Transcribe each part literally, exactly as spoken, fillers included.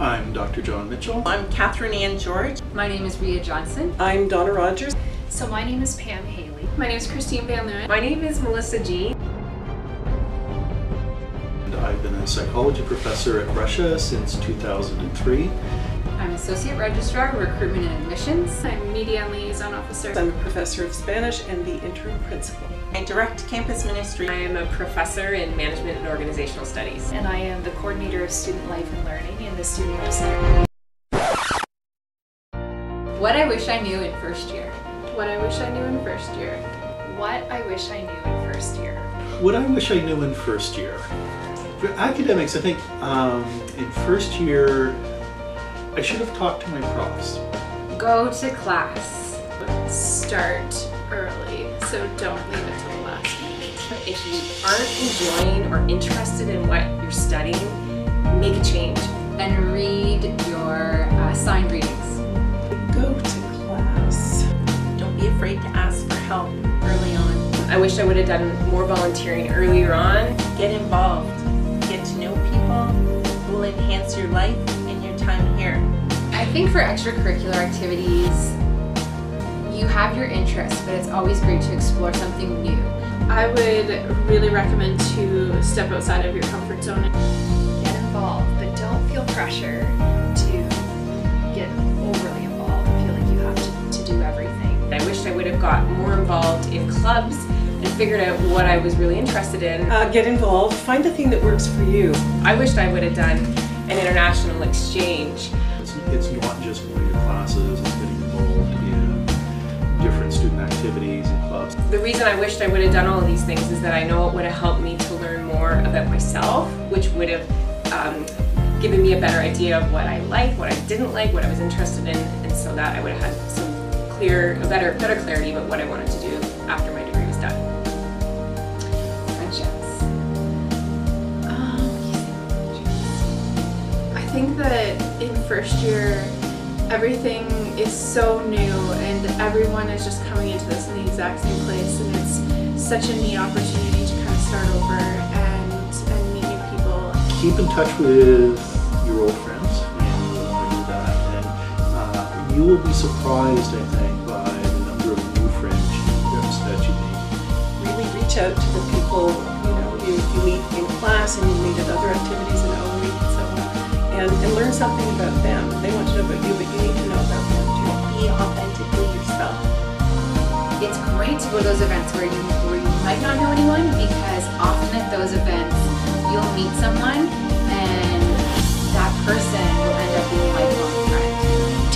I'm Doctor John Mitchell. I'm Katherine Ann George. My name is Rhea Johnson. I'm Donna Rogers. So my name is Pam Haley. My name is Christine Van Leeuwen. My name is Melissa G. And I've been a psychology professor at Brescia since two thousand three. I'm Associate Registrar, Recruitment and Admissions. I'm Media and Liaison Officer. I'm a Professor of Spanish and the Interim Principal. I direct campus ministry. I am a Professor in Management and Organizational Studies. And I am the Coordinator of Student Life and Learning in the Student Center. What I wish I knew in first year. What I wish I knew in first year. What I wish I knew in first year. What I wish I knew in first year. For academics, I think um, in first year, I should have talked to my profs. Go to class. Start early, so don't leave it till the last minute. If you aren't enjoying or interested in what you're studying, make a change. And read your uh, sign readings. Go to class. Don't be afraid to ask for help early on. I wish I would have done more volunteering earlier on. Get involved. Get to know people who will enhance your life. Time here. I think for extracurricular activities, you have your interests, but it's always great to explore something new. I would really recommend to step outside of your comfort zone. Get involved, but don't feel pressure to get overly involved and feel like you have to, to do everything. I wish I would have got more involved in clubs and figured out what I was really interested in. Uh, get involved, find a thing that works for you. I wished I would have done an international exchange. It's, it's not just going to classes, it's getting involved in different student activities and clubs. The reason I wished I would have done all of these things is that I know it would have helped me to learn more about myself, which would have um, given me a better idea of what I liked, what I didn't like, what I was interested in, and so that I would have had some clear, better, better clarity about what I wanted to do after my degree was done. Friendships. I think that in first year, everything is so new and everyone is just coming into this in the exact same place, and it's such a neat opportunity to kind of start over and, and meet new people. Keep in touch with your old friends, and you want to do that, and uh, you will be surprised, I think, by the number of new friendships that you make. Really reach out to the people you know you, you meet in class and you meet at other activities and all week. And, and learn something about them. They want to know about you, but you need to know about them too. Be authentically yourself. It's great to go to those events where you, where you might not know anyone, because often at those events you'll meet someone and that person will end up being a lifelong friend.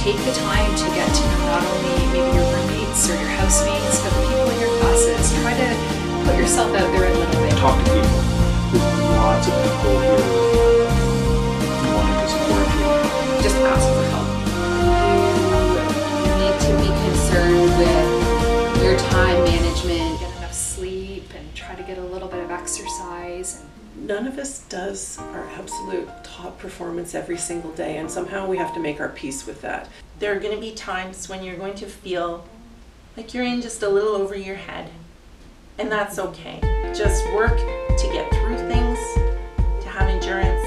Take the time to get to know not only maybe your roommates or your housemates, but the people in your classes. Try to put yourself out there a little bit. Talk to people. There's lots of people here. Just ask for help. You need to be concerned with your time management. Get enough sleep and try to get a little bit of exercise. None of us does our absolute top performance every single day, and somehow we have to make our peace with that. There are going to be times when you're going to feel like you're in just a little over your head, and that's okay. Just work to get through things, to have endurance.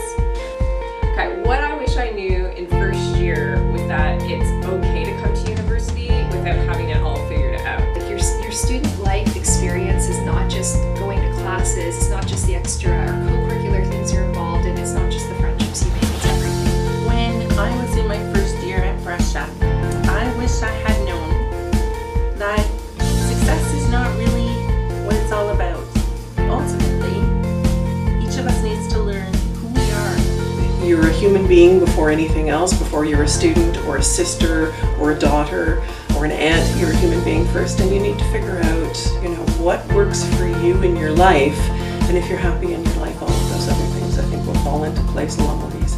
Okay, what I wish I knew in first year was that it's okay to come to university without having it all figured out. Like your, your student life experience is not just going to classes, it's not just the extra or co-curricular things you're involved in, it's not just the friendships you make, it's everything. When I was in my first year at Brescia, I wish I had known that success is not really what it's all about. Ultimately, each of us needs to learn. You're a human being before anything else, before you're a student or a sister or a daughter or an aunt. You're a human being first, and you need to figure out, you know, what works for you in your life. And if you're happy in your life, all of those other things, I think, will fall into place a lot more easily.